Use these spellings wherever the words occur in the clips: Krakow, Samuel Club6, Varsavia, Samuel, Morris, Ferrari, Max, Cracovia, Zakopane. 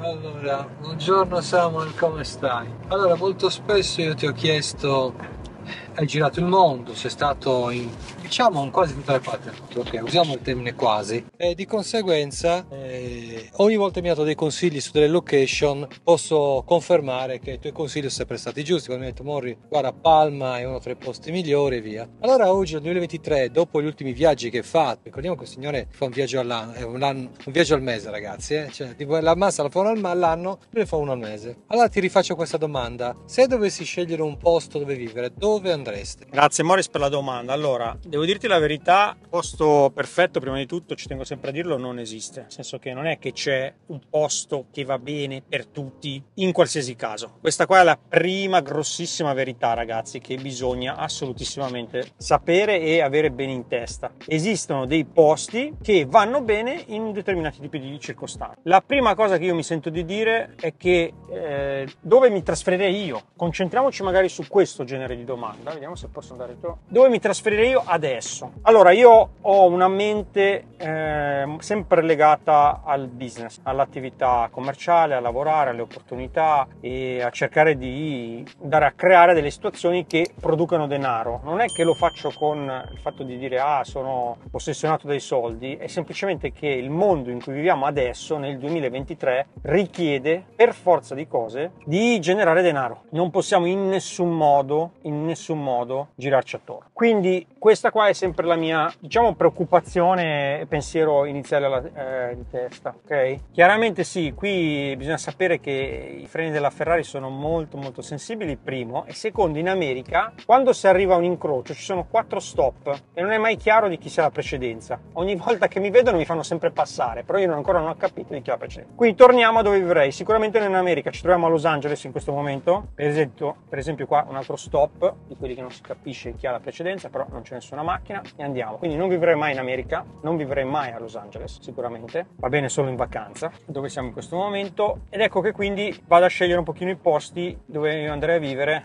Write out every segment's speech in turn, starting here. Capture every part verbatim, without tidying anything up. Allora, buongiorno Samuel, come stai? Allora, molto spesso io ti ho chiesto, hai girato il mondo, sei stato in, diciamo, in quasi tutte le parti, ok, usiamo il termine quasi, e di conseguenza eh, ogni volta mi hai dato dei consigli su delle location. Posso confermare che i tuoi consigli sono sempre stati giusti, quando mi hai detto Morris, guarda, Palma è uno tra i posti migliori e via. Allora oggi nel duemilaventitré, dopo gli ultimi viaggi che hai fatto, ricordiamo che il signore fa un viaggio all'anno, eh, un, anno, un viaggio al mese ragazzi, eh? Cioè tipo, la massa la fa uno all'anno, lui ne fa uno al mese. Allora ti rifaccio questa domanda, se dovessi scegliere un posto dove vivere, dove andresti? Grazie Morris per la domanda. Allora, devo dirti la verità, posto perfetto, prima di tutto ci tengo sempre a dirlo, non esiste, nel senso che non è che c'è un posto che va bene per tutti in qualsiasi caso. Questa qua è la prima grossissima verità ragazzi, che bisogna assolutissimamente sapere e avere bene in testa. Esistono dei posti che vanno bene in determinati tipi di circostanze. La prima cosa che io mi sento di dire è che eh, dove mi trasferirei io, concentriamoci magari su questo genere di domanda, vediamo se posso andare tu. Dove mi trasferirei io adesso? Allora, io ho una mente eh, sempre legata al business, all'attività commerciale, a lavorare, alle opportunità e a cercare di andare a creare delle situazioni che producano denaro. Non è che lo faccio con il fatto di dire ah, sono ossessionato dai soldi, è semplicemente che il mondo in cui viviamo adesso, nel duemilaventitré, richiede per forza di cose di generare denaro. Non possiamo in nessun modo, in nessun modo girarci attorno. Quindi questa qua è sempre la mia, diciamo, preoccupazione e pensiero iniziale alla, eh, di testa, ok? Chiaramente sì, qui bisogna sapere che i freni della Ferrari sono molto molto sensibili, primo, e secondo, in America quando si arriva a un incrocio ci sono quattro stop e non è mai chiaro di chi sia la precedenza. Ogni volta che mi vedono mi fanno sempre passare, però io ancora non ho capito di chi è la precedenza. Quindi torniamo a dove vivrei. Sicuramente noi in America ci troviamo a Los Angeles in questo momento, per esempio, per esempio qua un altro stop di quelli che non si capisce chi ha la precedenza, però non c'è nessuna macchina e andiamo. Quindi non vivrei mai in America, non vivrei mai a Los Angeles sicuramente, va bene solo in vacanza dove siamo in questo momento. Ed ecco che quindi vado a scegliere un pochino i posti dove io andrei a vivere,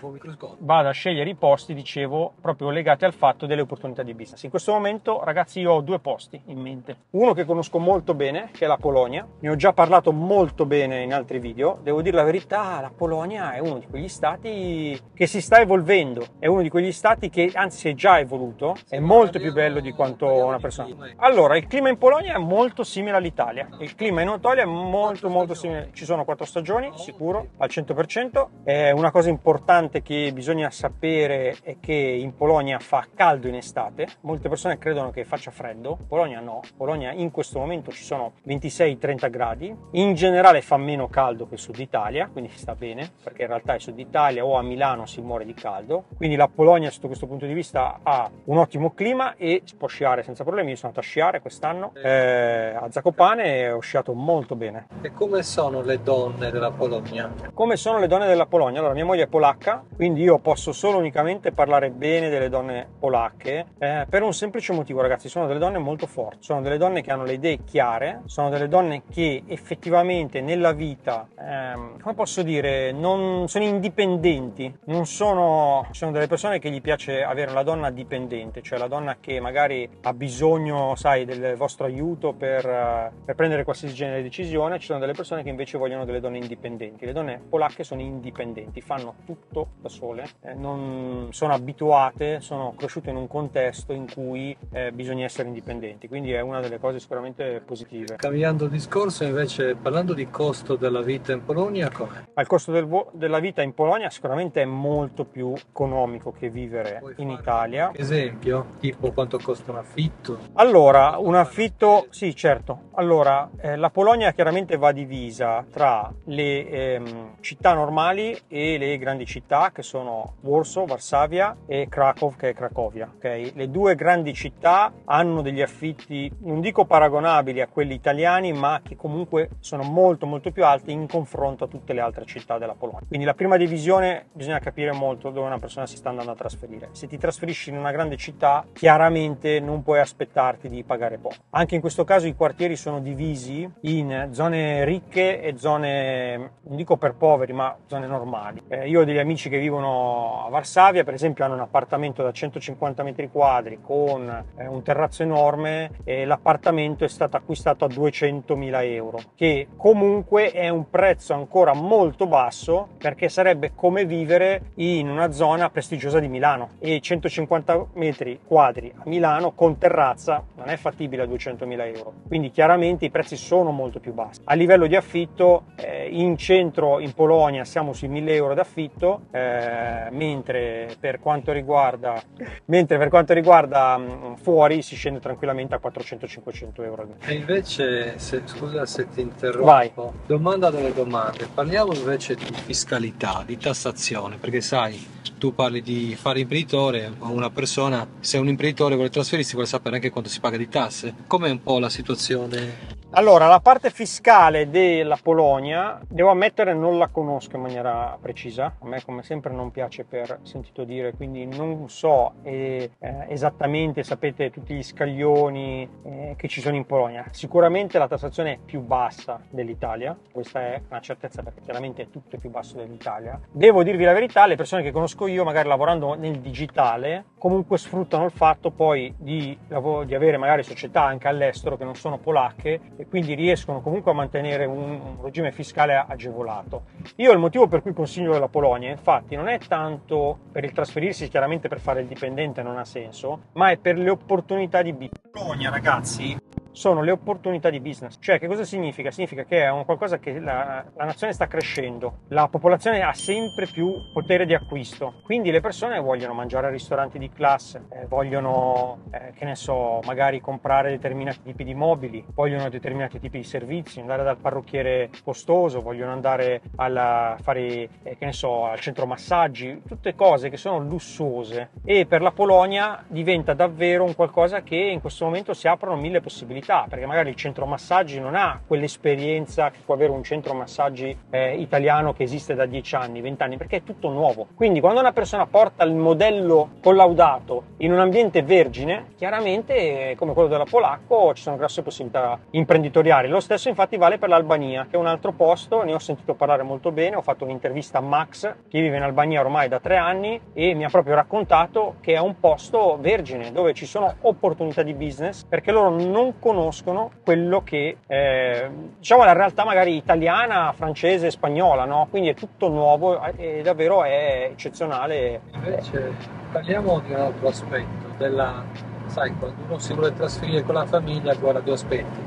vado a scegliere i posti, dicevo, proprio legati al fatto delle opportunità di business. In questo momento ragazzi io ho due posti in mente, uno che conosco molto bene che è la Polonia, ne ho già parlato molto bene in altri video. Devo dire la verità, la Polonia è uno di quegli stati che si sta evolvendo, è uno di quegli stati che anzi si è già evoluto, è molto più bello di quanto una persona. Allora, il clima in Polonia è molto simile all'Italia, il clima in Italia è molto molto simile, ci sono quattro stagioni sicuro al cento per cento. Eh, una cosa importante che bisogna sapere è che in Polonia fa caldo in estate, molte persone credono che faccia freddo, Polonia no, Polonia in questo momento ci sono ventisei trenta gradi, in generale fa meno caldo che il sud Italia, quindi sta bene, perché in realtà il sud Italia o a Milano si muore di caldo, quindi la Polonia sotto questo punto di vista ha un ottimo clima e si può sciare senza problemi. Io sono andato a sciare quest'anno eh, a Zakopane e ho sciato molto bene. E come sono le donne della Polonia? Come sono le donne della Polonia? Allora, mia moglie è polacca, quindi io posso solo unicamente parlare bene delle donne polacche eh, per un semplice motivo ragazzi, sono delle donne molto forti, sono delle donne che hanno le idee chiare, sono delle donne che effettivamente nella vita ehm, come posso dire, non sono indipendenti, non sono, sono delle persone che gli piace avere la donna dipendente, cioè la donna che magari ha bisogno, sai, del vostro aiuto per, per prendere qualsiasi genere di decisione. Ci sono delle persone che invece vogliono delle donne indipendenti, le donne polacche sono indipendenti, fanno tutto da sole, eh, non sono abituate, sono cresciute in un contesto in cui eh, bisogna essere indipendenti, quindi è una delle cose sicuramente positive. Cambiando discorso invece, parlando di costo della vita in Polonia, com'è? Il costo del della vita in Polonia sicuramente è molto più economico che vivere Puoi in Italia. Esempio, tipo quanto costa un affitto? Allora, un affitto, sì certo. Allora, eh, la Polonia chiaramente va divisa tra le ehm, città normali e le grandi città che sono Warsaw, Varsavia e Krakow, che è Cracovia, ok? Le due grandi città hanno degli affitti, non dico paragonabili a quelli italiani, ma che comunque sono molto molto più alti in confronto a tutte le altre città della Polonia. Quindi la prima divisione, bisogna capire molto dove una persona si sta andando a trasferire. Se ti trasferisci in una grande città, chiaramente non puoi aspettarti di pagare poco. Anche in questo caso i quartieri sono divisi in zone ricche e zone, non dico per poveri, ma zone normali. Eh, io ho degli amici che vivono a Varsavia, per esempio, hanno un appartamento da centocinquanta metri quadri con eh, un terrazzo enorme, e l'appartamento è stato acquistato a duecentomila euro, che comunque è un prezzo ancora molto basso, perché sarebbe come vivere in una zona prestigiosa di Milano, e centocinquanta metri quadri a Milano con terrazza non è fattibile a duecentomila euro, quindi chiaramente i prezzi sono molto più bassi. A livello di affitto, eh, in centro, in Polonia, siamo sui mille euro d'affitto, eh, mentre per quanto riguarda mentre per quanto riguarda mh, fuori si scende tranquillamente a quattrocento cinquecento euro. E invece, se, scusa se ti interrompo, Vai. domanda delle domande, parliamo invece di fiscalità, di tassazione, perché sai, tu parli di fare imprenditore, una persona, se un imprenditore vuole trasferirsi vuole sapere anche quanto si paga di tasse. Com'è un po' la situazione? Allora, la parte fiscale della Polonia, devo ammettere, non la conosco in maniera precisa, a me come sempre non piace per sentito dire, quindi non so eh, eh, esattamente, sapete, tutti gli scaglioni eh, che ci sono in Polonia. Sicuramente la tassazione è più bassa dell'Italia, questa è una certezza, perché chiaramente è tutto più basso dell'Italia. Devo dirvi la verità, le persone che conosco io, magari lavorando nel digitale, comunque sfruttano il fatto poi di, di avere magari società anche all'estero che non sono polacche, e quindi riescono comunque a mantenere un regime fiscale agevolato. Io il motivo per cui consiglio la Polonia, infatti, non è tanto per il trasferirsi, chiaramente per fare il dipendente non ha senso, ma è per le opportunità di business. Polonia, ragazzi, sono le opportunità di business. Cioè, che cosa significa? Significa che è un qualcosa che la, la nazione sta crescendo, la popolazione ha sempre più potere di acquisto, quindi le persone vogliono mangiare a ristoranti di classe, eh, vogliono, eh, che ne so, magari comprare determinati tipi di mobili, vogliono determinati tipi di servizi, andare dal parrucchiere costoso, vogliono andare a fare, eh, che ne so, al centro massaggi, tutte cose che sono lussuose, e per la Polonia diventa davvero un qualcosa che in questo momento si aprono mille possibilità, perché magari il centro massaggi non ha quell'esperienza che può avere un centro massaggi eh, italiano che esiste da dieci anni, venti anni, perché è tutto nuovo. Quindi quando una persona porta il modello collaudato in un ambiente vergine, chiaramente come quello della polacco, ci sono grosse possibilità imprenditoriali. Lo stesso infatti vale per l'Albania, che è un altro posto, ne ho sentito parlare molto bene, ho fatto un'intervista a Max, che vive in Albania ormai da tre anni, e mi ha proprio raccontato che è un posto vergine dove ci sono opportunità di business, perché loro non conoscono conoscono quello che eh, diciamo la realtà magari italiana, francese, spagnola, no? Quindi è tutto nuovo e davvero è eccezionale. Invece parliamo di un altro aspetto della, sai, quando uno si vuole trasferire con la famiglia guarda due aspetti: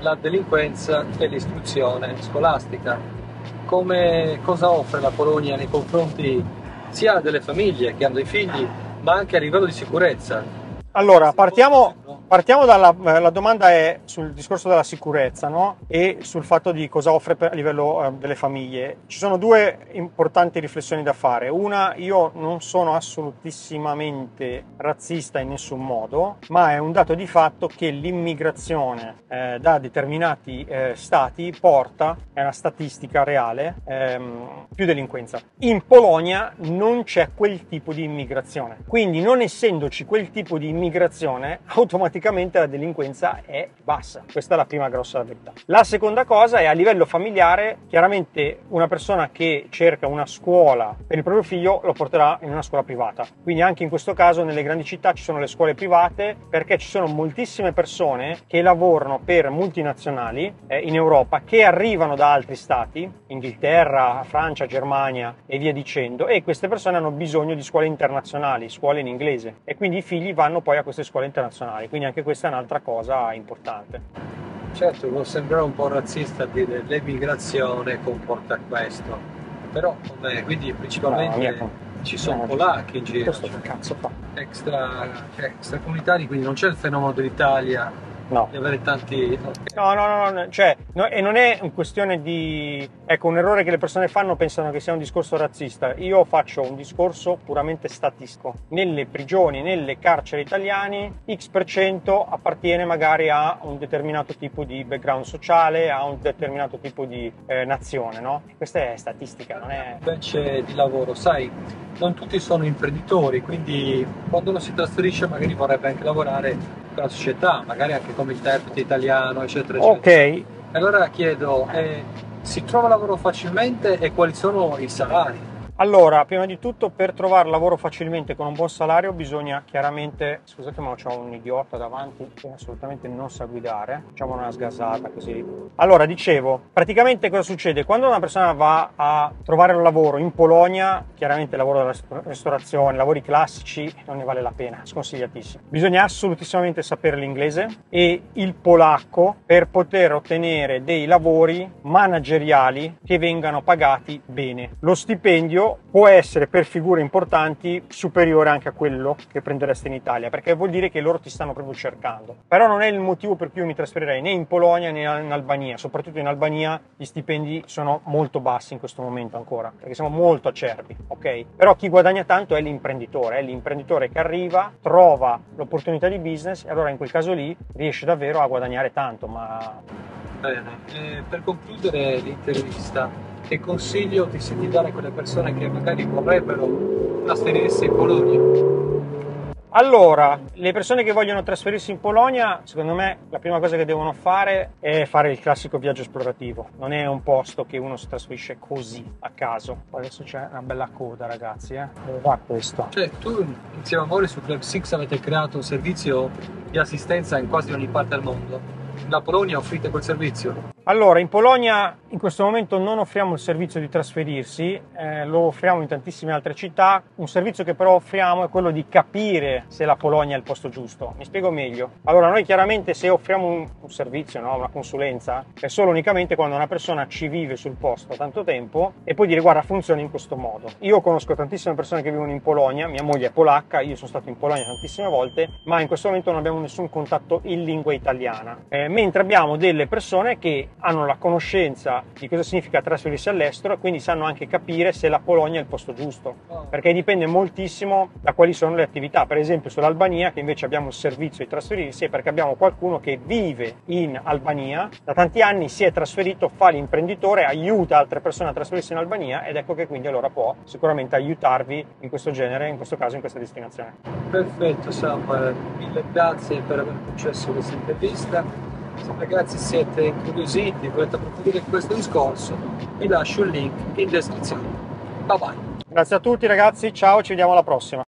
la delinquenza e l'istruzione scolastica. Come cosa offre la Polonia nei confronti sia delle famiglie che hanno dei figli, ma anche a livello di sicurezza? Allora, partiamo, partiamo dalla la domanda è sul discorso della sicurezza, no? E sul fatto di cosa offre per, a livello eh, delle famiglie. Ci sono due importanti riflessioni da fare. Una, io non sono assolutissimamente razzista in nessun modo, ma è un dato di fatto che l'immigrazione eh, da determinati eh, stati porta, è una statistica reale, ehm, più delinquenza. In Polonia non c'è quel tipo di immigrazione, quindi non essendoci quel tipo di immigrazione, Immigrazione, automaticamente la delinquenza è bassa. Questa è la prima grossa verità. La seconda cosa è a livello familiare: chiaramente una persona che cerca una scuola per il proprio figlio lo porterà in una scuola privata, quindi anche in questo caso nelle grandi città ci sono le scuole private, perché ci sono moltissime persone che lavorano per multinazionali eh, in Europa, che arrivano da altri stati, Inghilterra, Francia, Germania e via dicendo, e queste persone hanno bisogno di scuole internazionali, scuole in inglese, e quindi i figli vanno poi a queste scuole internazionali, quindi anche questa è un'altra cosa importante. Certo, può sembrare un po' razzista dire l'emigrazione comporta questo, però vabbè, quindi principalmente no, ci sono no, polacchi in giro, cioè, extra, cioè, extracomunitari, quindi non c'è il fenomeno dell'Italia No. Di avere tanti... Okay. No, no, no, no, cioè, no, e non è una questione di... Ecco, un errore che le persone fanno, pensano che sia un discorso razzista. Io faccio un discorso puramente statistico. Nelle prigioni, nelle carceri italiane, X per cento appartiene magari a un determinato tipo di background sociale, a un determinato tipo di eh, nazione, no? Questa è statistica, non è... Invece di lavoro, sai, non tutti sono imprenditori, quindi quando uno si trasferisce magari vorrebbe anche lavorare la società, magari anche come interprete italiano, eccetera, eccetera. Ok. Allora chiedo, eh, si trova lavoro facilmente e quali sono i salari? Allora, prima di tutto, per trovare lavoro facilmente con un buon salario bisogna chiaramente... Scusate, ma c'ho un idiota davanti che assolutamente non sa guidare. Facciamo una sgasata così. Allora, dicevo, praticamente cosa succede? Quando una persona va a trovare un lavoro in Polonia, chiaramente il lavoro della ristorazione, lavori classici, non ne vale la pena, sconsigliatissimo. Bisogna assolutissimamente sapere l'inglese e il polacco per poter ottenere dei lavori manageriali che vengano pagati bene. Lo stipendio può essere per figure importanti superiore anche a quello che prendereste in Italia, perché vuol dire che loro ti stanno proprio cercando. Però non è il motivo per cui io mi trasferirei né in Polonia né in Albania. Soprattutto in Albania gli stipendi sono molto bassi in questo momento ancora, perché siamo molto acerbi, ok? Però chi guadagna tanto è l'imprenditore, è l'imprenditore che arriva, trova l'opportunità di business e allora in quel caso lì riesce davvero a guadagnare tanto. Ma bene, eh, per concludere l'intervista, che consiglio ti senti dare a quelle persone che magari vorrebbero trasferirsi in Polonia? Allora, le persone che vogliono trasferirsi in Polonia, secondo me la prima cosa che devono fare è fare il classico viaggio esplorativo. Non è un posto che uno si trasferisce così a caso. Poi adesso c'è una bella coda, ragazzi, eh? Dove va questo? Cioè, tu insieme a Morris su Club sei avete creato un servizio di assistenza in quasi ogni parte del mondo. La Polonia offrite quel servizio? Allora, in Polonia in questo momento non offriamo il servizio di trasferirsi, eh, lo offriamo in tantissime altre città. Un servizio che però offriamo è quello di capire se la Polonia è il posto giusto. Mi spiego meglio. Allora, noi chiaramente se offriamo un, un servizio, no, una consulenza, è solo unicamente quando una persona ci vive sul posto tanto tempo e poi dire guarda, funziona in questo modo. Io conosco tantissime persone che vivono in Polonia, mia moglie è polacca, io sono stato in Polonia tantissime volte, ma in questo momento non abbiamo nessun contatto in lingua italiana. Eh, mentre abbiamo delle persone che hanno la conoscenza di cosa significa trasferirsi all'estero e quindi sanno anche capire se la Polonia è il posto giusto, perché dipende moltissimo da quali sono le attività. Per esempio sull'Albania, che invece abbiamo il servizio di trasferirsi, è perché abbiamo qualcuno che vive in Albania da tanti anni, si è trasferito, fa l'imprenditore, aiuta altre persone a trasferirsi in Albania, ed ecco che quindi allora può sicuramente aiutarvi in questo genere, in questo caso in questa destinazione. Perfetto Samuel, mille grazie per aver concesso questa intervista. Se ragazzi siete incuriositi, volete approfondire questo discorso, vi lascio il link in descrizione. Bye bye. Grazie a tutti ragazzi, ciao, ci vediamo alla prossima.